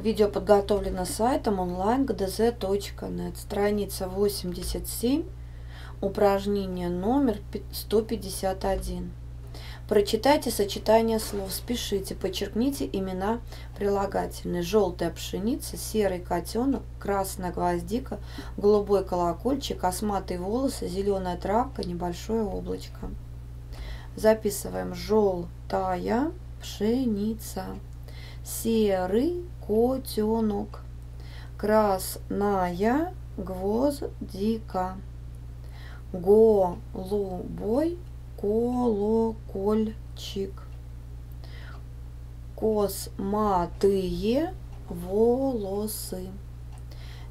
Видео подготовлено сайтом онлайн-гдз.нет, страница 87, упражнение номер 151. Прочитайте сочетание слов, спешите, подчеркните имена прилагательные. Желтая пшеница, серый котенок, красная гвоздика, голубой колокольчик, косматые волосы, зеленая травка, небольшое облачко. Записываем: желтая пшеница, серый котенок, красная гвоздика, голубой колокольчик, косматые волосы,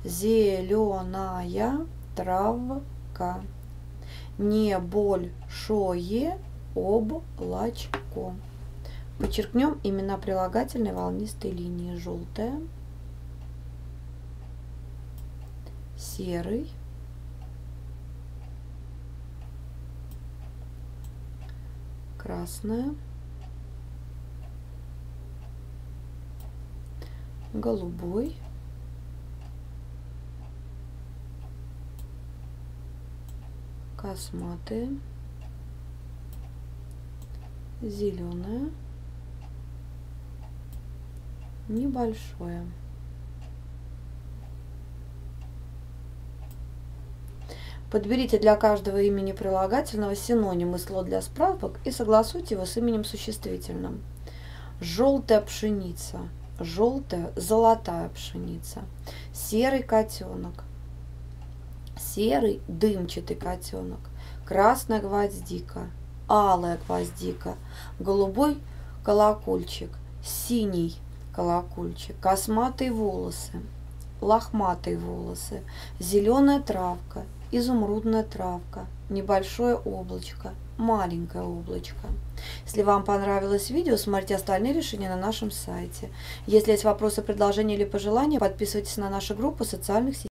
зеленая травка, небольшое облачко. Подчеркнем имена прилагательной волнистой линии: желтая, серый, красная, голубой, косматые, зеленая, небольшое. Подберите для каждого имени прилагательного синоним и слог для справок и согласуйте его с именем существительным. Желтая пшеница, желтая, золотая пшеница, серый котенок, серый, дымчатый котенок, красная гвоздика, алая гвоздика, голубой колокольчик, синий колокольчик, косматые волосы, лохматые волосы, зеленая травка, изумрудная травка, небольшое облачко, маленькое облачко. Если вам понравилось видео, смотрите остальные решения на нашем сайте. Если есть вопросы, предложения или пожелания, подписывайтесь на нашу группу в социальных сетях.